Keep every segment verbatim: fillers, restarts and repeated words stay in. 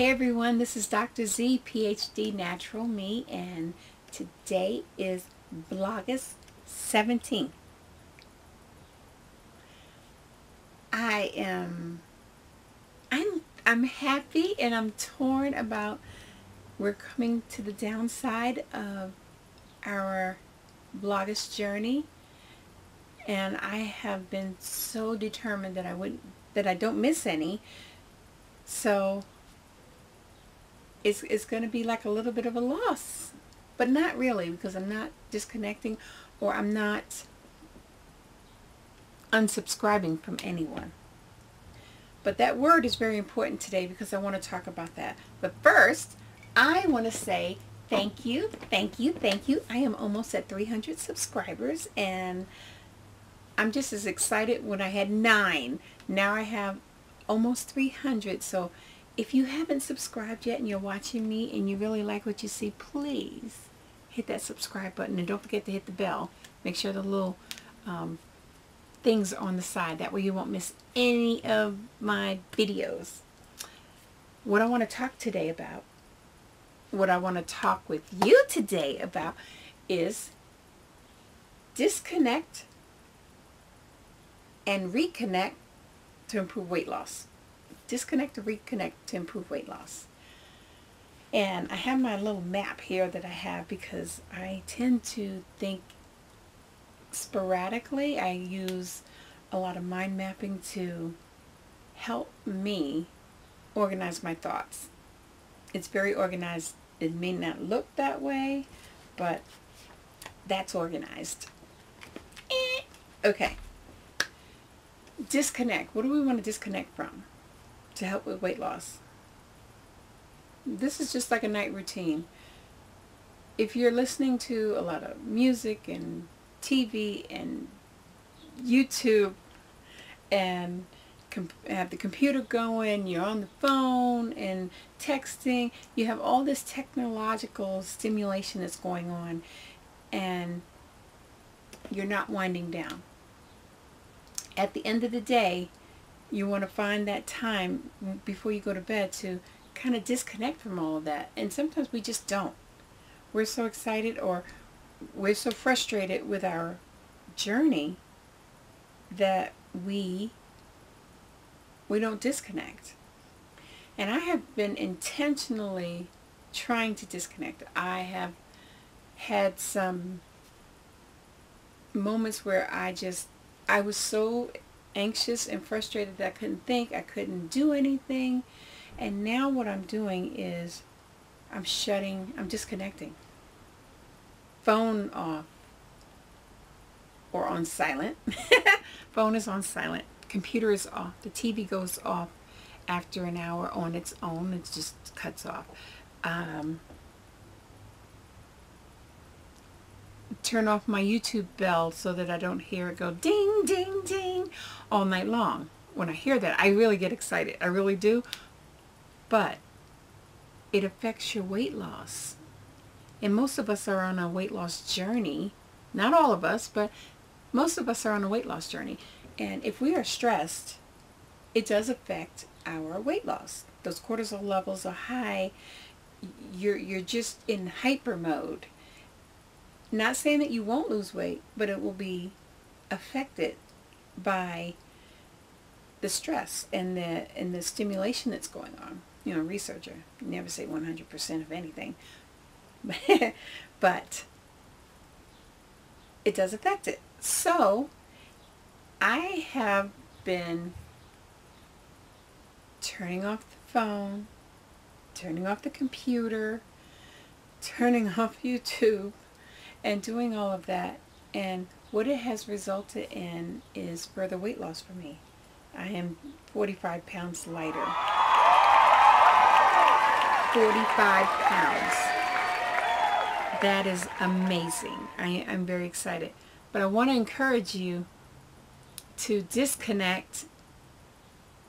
Hey everyone, this is Doctor Z, PhD Natural Me, and today is Vlogust seventeenth. I am, I'm, I'm happy and I'm torn about, we're coming to the downside of our Vlogust journey, and I have been so determined that I wouldn't, that I don't miss any, so It's, it's going to be like a little bit of a loss, but not really, because I'm not disconnecting or I'm not unsubscribing from anyone. But that word is very important today because I want to talk about that. But first, I want to say thank you, thank you, thank you. I am almost at three hundred subscribers, and I'm just as excited when I had nine. Now I have almost three hundred, so if you haven't subscribed yet and you're watching me and you really like what you see, please hit that subscribe button, and don't forget to hit the bell. Make sure the little um, things are on the side. That way you won't miss any of my videos. What I want to talk today about, what I want to talk with you today about, is disconnect and reconnect to improve weight loss. Disconnect to reconnect to improve weight loss. And I have my little map here that I have because I tend to think sporadically. I use a lot of mind mapping to help me organize my thoughts. It's very organized. It may not look that way, but that's organized. Eh. Okay. Disconnect. What do we want to disconnect from to help with weight loss? This is just like a night routine. If you're listening to a lot of music and T V and YouTube and have the computer going, you're on the phone and texting, you have all this technological stimulation that's going on, and you're not winding down. At the end of the day, you want to find that time before you go to bed to kind of disconnect from all of that. And sometimes we just don't. We're so excited, or we're so frustrated with our journey, that we we don't disconnect. And I have been intentionally trying to disconnect. I have had some moments where I just, I was so anxious and frustrated that I couldn't think, I couldn't do anything. And now what I'm doing is I'm shutting, I'm disconnecting. Phone off or on silent. Phone is on silent. Computer is off. The T V goes off after an hour on its own. It just cuts off. Um, turn off my YouTube bell so that I don't hear it go ding, ding, ding all night long. When I hear that, I really get excited. I really do. But it affects your weight loss. And most of us are on a weight loss journey. Not all of us, but most of us are on a weight loss journey. And if we are stressed, it does affect our weight loss. Those cortisol levels are high. You're, you're just in hyper mode. Not saying that you won't lose weight, but it will be affected by the stress and the and the stimulation that's going on. You know, researcher, you never say one hundred percent of anything, but it does affect it. So I have been turning off the phone, turning off the computer, turning off YouTube, and doing all of that, and what it has resulted in is further weight loss for me. I am forty-five pounds lighter. forty-five pounds. That is amazing. I, I'm very excited. But I want to encourage you to disconnect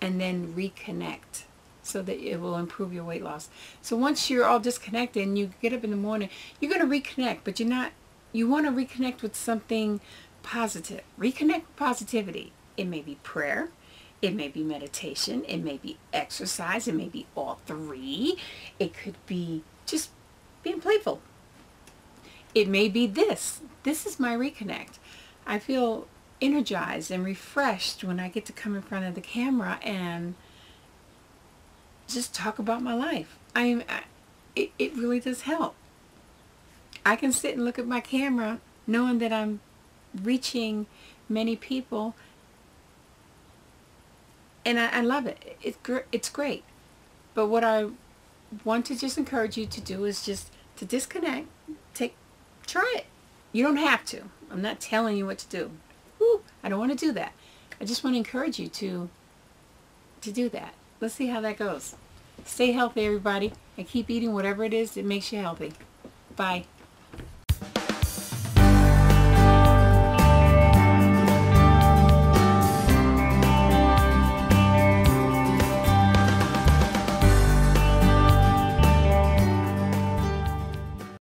and then reconnect, so that it will improve your weight loss. So once you're all disconnected and you get up in the morning, you're going to reconnect, but you're not, you want to reconnect with something positive. Reconnect with positivity. It may be prayer. It may be meditation, it may be exercise, it may be all three. It could be just being playful. It may be this. This is my reconnect. I feel energized and refreshed when I get to come in front of the camera and just talk about my life. I mean, I, it, it really does help. I can sit and look at my camera knowing that I'm reaching many people, and I, I love it. It, it's great. But what I want to just encourage you to do is just to disconnect. Take, try it. You don't have to. I'm not telling you what to do. Ooh, I don't want to do that. I just want to encourage you to, to do that. Let's see how that goes. Stay healthy, everybody, and keep eating whatever it is that makes you healthy. Bye.